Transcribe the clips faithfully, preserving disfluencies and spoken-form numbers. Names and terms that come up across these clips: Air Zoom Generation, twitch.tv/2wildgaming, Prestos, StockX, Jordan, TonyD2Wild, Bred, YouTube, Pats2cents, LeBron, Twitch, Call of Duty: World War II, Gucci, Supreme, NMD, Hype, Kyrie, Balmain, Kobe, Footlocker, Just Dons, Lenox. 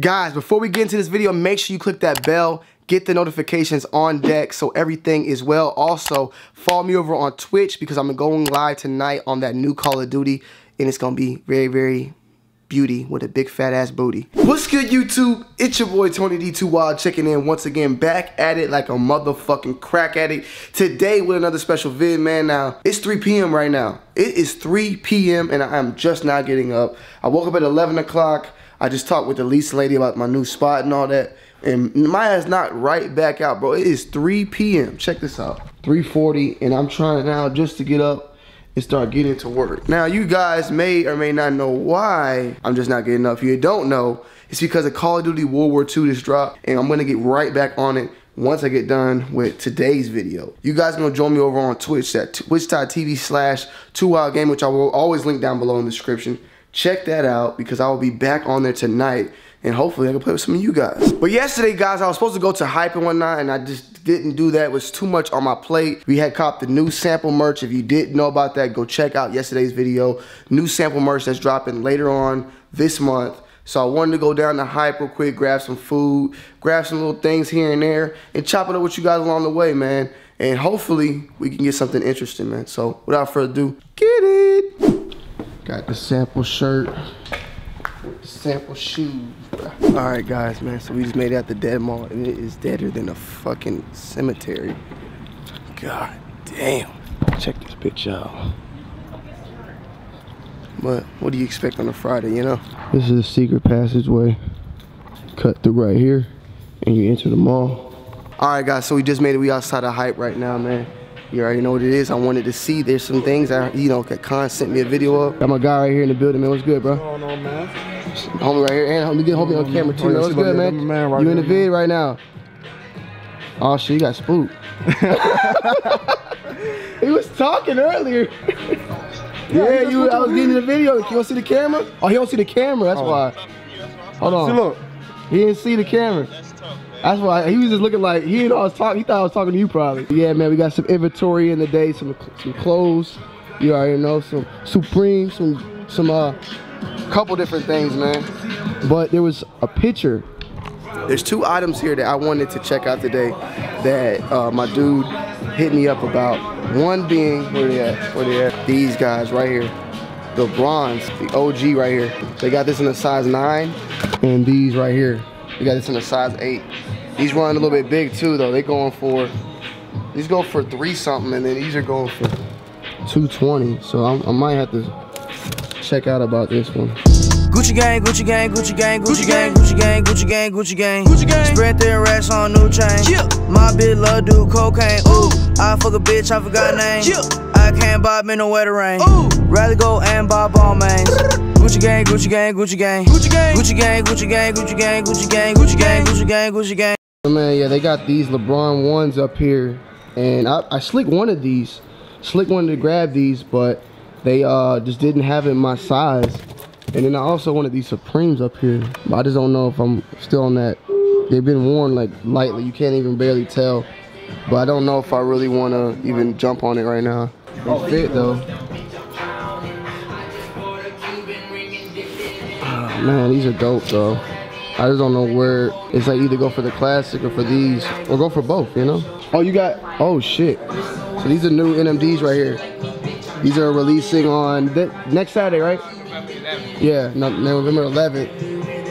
Guys, before we get into this video, make sure you click that bell, get the notifications on deck so everything is well. Also, follow me over on Twitch because I'm going live tonight on that new Call of Duty, and it's going to be very, very beauty with a big fat ass booty. What's good, YouTube? It's your boy Tony D two Wild checking in once again, back at it like a motherfucking crack addict. Today with another special vid, man. Now it's three P M right now. It is three P M and I am just now getting up. I woke up at eleven o'clock. I just talked with the lease lady about my new spot and all that, and my ass not right back out, bro. It is three P M Check this out. three forty, and I'm trying now just to get up and start getting to work. Now, you guys may or may not know why I'm just not getting up. If you don't know, it's because of Call of Duty World War Two just dropped, and I'm gonna get right back on it once I get done with today's video. You guys are gonna join me over on Twitch at twitch dot T V slash two wild gaming, which I will always link down below in the description. Check that out because I will be back on there tonight, and hopefully I can play with some of you guys. But yesterday, guys, I was supposed to go to Hype and whatnot, and I just didn't do that. It was too much on my plate. We had copped the new sample merch. If you didn't know about that, go check out yesterday's video. New sample merch that's dropping later on this month. So I wanted to go down to Hype real quick, grab some food, grab some little things here and there, and chop it up with you guys along the way, man. And hopefully we can get something interesting, man. So without further ado, get it. Got the sample shirt, sample shoes. Alright guys, man, so we just made it out the dead mall, and it is deader than a fucking cemetery. God damn. Check this picture out. But what do you expect on a Friday, you know? This is a secret passageway. Cut through right here, and you enter the mall. Alright guys, so we just made it. We outside of Hype right now, man. You already know what it is. I wanted to see. There's some things that, you know, Khan sent me a video of. Got my guy right here in the building, man. What's good, bro? What's going on, man? Homie right here. And homie, get homie on camera, too, man. What's good, man? man right you in the vid right now. Oh, shit, you got spooked. He was talking earlier. Yeah, you. I was getting in the video. You don't see the camera? Oh, he don't see the camera. That's oh. why. Hold on. See, look. He didn't see the camera. That's why he was just looking like he didn't always talk. He thought I was talking to you, probably. Yeah, man, we got some inventory in the day, some some clothes. You already know, some Supreme, some some uh, couple different things, man. But there was a picture. There's two items here that I wanted to check out today that uh, my dude hit me up about. One being where they at? Where they at? These guys right here, the bronze, the O G right here. They got this in a size nine, and these right here. We got this in a size eight. These running a little bit big too, though. They going for, these go for three something, and then these are going for two twenty. So I'm, I might have to check out about this one. Gucci gang, Gucci gang, Gucci gang, Gucci gang, Gucci gang, Gucci gang, Gucci gang, Gucci gang. Spread their racks on new chain. My bitch love do cocaine. Ooh, I fuck a bitch, I forgot name. I can't bob in the wetter rain. Rather go and buy Balmain. Gucci gang, Gucci gang, Gucci gang, Gucci gang, Gucci gang, Gucci gang, Gucci gang, Gucci gang, Gucci gang, Gucci gang, Gucci gang. Man, yeah, they got these LeBron ones up here, and I, I slick one of these, slick wanted to grab these, but they uh just didn't have it in my size, and then I also wanted these Supremes up here, but I just don't know if I'm still on that. They've been worn like lightly, you can't even barely tell, but I don't know if I really want to even jump on it right now. They fit though. Man, these are dope though. I just don't know where. It's like either go for the classic or for these, or go for both, you know? Oh, you got, oh shit. So these are new N M Ds right here. These are releasing on the, next Saturday, right? Yeah, no, November eleventh.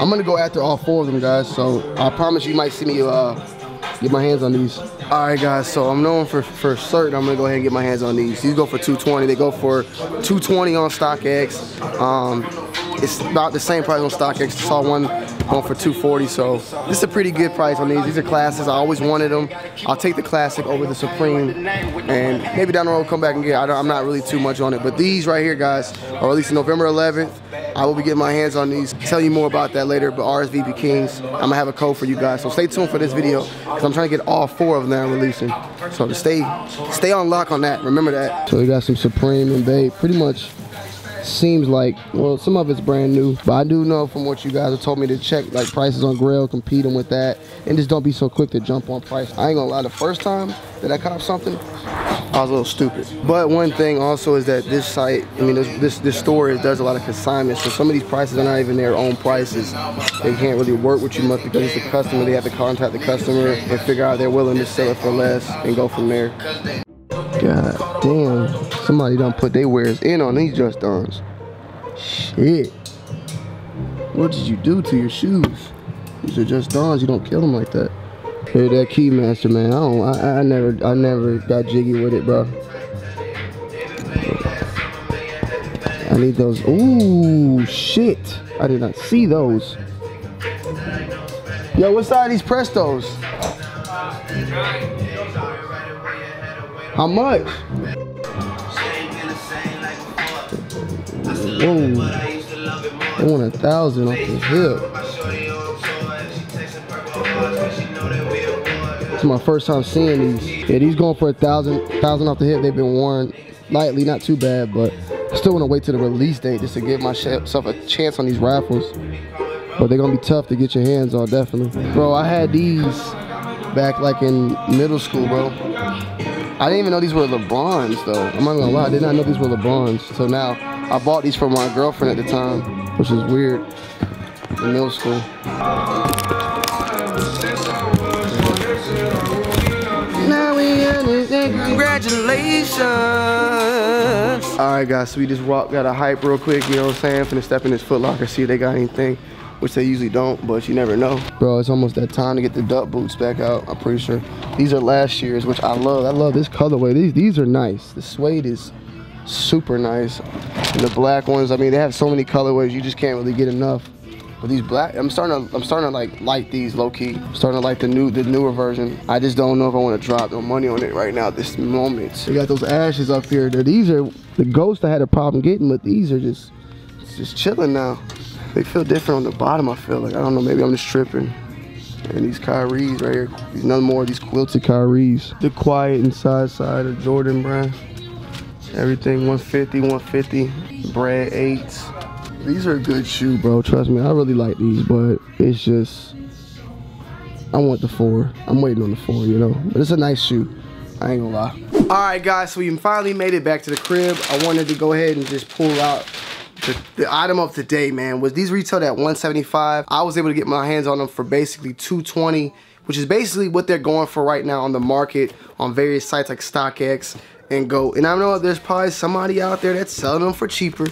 I'm gonna go after all four of them, guys. So I promise you might see me uh, get my hands on these. All right, guys, so I'm knowing for, for certain I'm gonna go ahead and get my hands on these. These go for two twenty. They go for two twenty on StockX. Um, It's about the same price on StockX. I saw one going for two forty, so this is a pretty good price on these. These are classics. I always wanted them. I'll take the classic over the Supreme, and maybe down the road come back and get it. I don't, I'm not really too much on it, but these right here, guys, are released November eleventh. I will be getting my hands on these. Tell you more about that later, but R S V P Kings, I'm gonna have a code for you guys, so stay tuned for this video because I'm trying to get all four of them that I'm releasing. So to stay, stay on lock on that. Remember that. So we got some Supreme and Babe, pretty much. seems like, well, some of it's brand new, but I do know from what you guys have told me to check like prices on Grail, competing with that, and just don't be so quick to jump on price. I ain't gonna lie, the first time that I cop something, I was a little stupid. But one thing also is that this site, I mean, this this, this store is, does a lot of consignments, so some of these prices are not even their own prices. They can't really work with you much because it's a customer. They have to contact the customer and figure out they're willing to sell it for less and go from there. God damn, somebody done put their wares in on these Just Dons. Shit. What did you do to your shoes? These are Just Dons, you don't kill them like that. Hey, that Keymaster, man, I don't, I, I never, I never got jiggy with it, bro. I need those, ooh, shit. I did not see those. Yo, what's all these Prestos? How much? Whoa. They want a thousand off the hip. It's my first time seeing these. Yeah, these going for a thousand, thousand off the hip. They've been worn lightly, not too bad, but I still want to wait till the release date just to give myself a chance on these raffles. But they're gonna be tough to get your hands on, definitely. Bro, I had these back like in middle school, bro. I didn't even know these were LeBrons, though. I'm not gonna lie, I did not know these were LeBrons. So now, I bought these for my girlfriend at the time, which is weird, in middle school. Now we understand. Congratulations! Alright guys, so we just walked, got a Hype real quick, you know what I'm saying? Finna step in this Footlocker, see if they got anything, which they usually don't, but you never know. Bro, it's almost that time to get the duck boots back out, I'm pretty sure. These are last year's, which I love. I love this colorway. These these are nice. The suede is super nice. And the black ones, I mean, they have so many colorways, you just can't really get enough. But these black, I'm starting to, I'm starting to like like these low key. I'm starting to like the new, the newer version. I just don't know if I want to drop no money on it right now at this moment. They got those ashes up here. These are the Ghost I had a problem getting, but these are just just chilling now. They feel different on the bottom, I feel like. I don't know, maybe I'm just tripping. And these Kyries right here, these none more of these quilted Kyries. The quiet inside side of Jordan brand. Everything one fifty, one fifty. Bred eights. These are a good shoe, bro. Trust me, I really like these, but it's just, I want the four. I'm waiting on the four, you know? But it's a nice shoe. I ain't gonna lie. All right, guys, so we finally made it back to the crib. I wanted to go ahead and just pull out The, the item of today, man, was these retailed at one seventy-five. I was able to get my hands on them for basically two twenty, which is basically what they're going for right now on the market on various sites like StockX and Go. And I know there's probably somebody out there that's selling them for cheaper,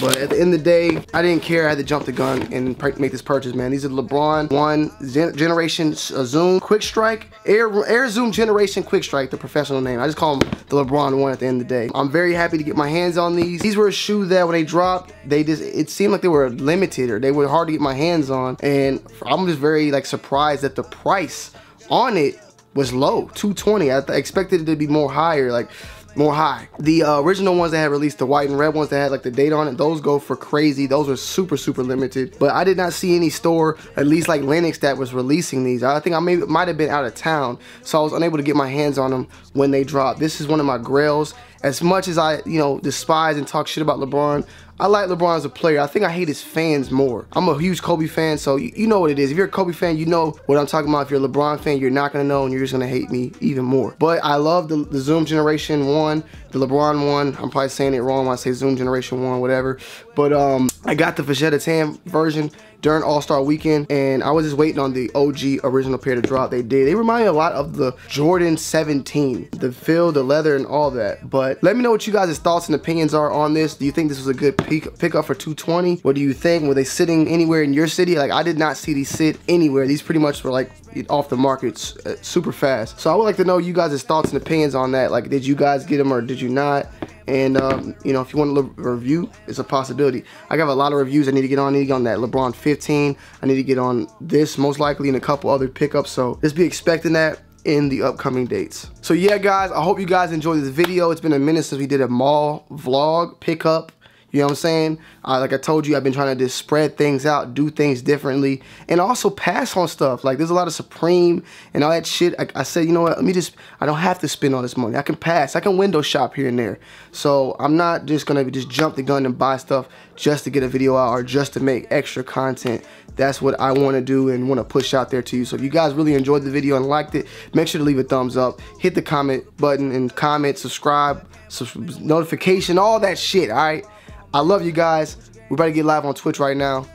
but at the end of the day, I didn't care. I had to jump the gun and make this purchase, man. These are LeBron one gen Generation uh, Zoom Quick Strike, Air, Air Zoom Generation Quick Strike, the professional name. I just call them the LeBron one at the end of the day. I'm very happy to get my hands on these. These were a shoe that when they dropped, they just, it seemed like they were limited or they were hard to get my hands on. And I'm just very like surprised that the price on it was low, two twenty. I expected it to be more higher, like more high. The uh, original ones that had released, the white and red ones that had like the date on it, those go for crazy. Those are super, super limited. But I did not see any store, at least like Lenox, that was releasing these. I think I may, might have been out of town, so I was unable to get my hands on them when they dropped. This is one of my grails. As much as I, you know, despise and talk shit about LeBron, I like LeBron as a player. I think I hate his fans more. I'm a huge Kobe fan, so you, you know what it is. If you're a Kobe fan, you know what I'm talking about. If you're a LeBron fan, you're not gonna know, and you're just gonna hate me even more. But I love the, the Zoom Generation one, the LeBron one. I'm probably saying it wrong when I say Zoom Generation one, whatever. But um, I got the Vegeta Tan version during All-Star Weekend, and I was just waiting on the O G original pair to drop. They did. They remind me a lot of the Jordan seventeen. The feel, the leather, and all that. But let me know what you guys' thoughts and opinions are on this. Do you think this was a good pick, pick up for two twenty? What do you think? Were they sitting anywhere in your city? Like, I did not see these sit anywhere. These pretty much were like off the market super fast. So I would like to know you guys' thoughts and opinions on that. Like, did you guys get them or did you not? And, um, you know, if you want to review, it's a possibility. I got a lot of reviews I need to get on. I need to get on that LeBron fifteen. I need to get on this most likely and a couple other pickups. So just be expecting that in the upcoming dates. So, yeah, guys, I hope you guys enjoyed this video. It's been a minute since we did a mall vlog pickup. You know what I'm saying? Uh, like I told you, I've been trying to just spread things out, do things differently, and also pass on stuff. Like, there's a lot of Supreme and all that shit. I, I said, you know what, let me just, I don't have to spend all this money. I can pass. I can window shop here and there. So I'm not just going to just jump the gun and buy stuff just to get a video out or just to make extra content. That's what I want to do and want to push out there to you. So if you guys really enjoyed the video and liked it, make sure to leave a thumbs up, hit the comment button, and comment, subscribe, sub- notification, all that shit, all right? I love you guys. We're about to get live on Twitch right now.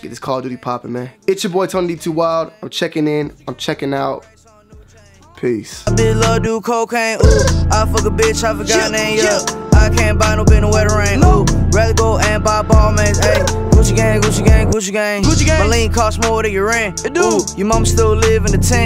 Get this Call of Duty popping, man. It's your boy, Tony D two Wild. I'm checking in. I'm checking out. Peace. Bitch love do cocaine, ooh. I fuck a bitch, I forgot name, yeah. I can't buy no bin in wet rain, ooh. Rather go and buy Balmain, ayy. Gucci gang, Gucci gang, Gucci gang. Gucci gang. My lean costs more than your rent, it do. Ooh, your mama still live in the tent.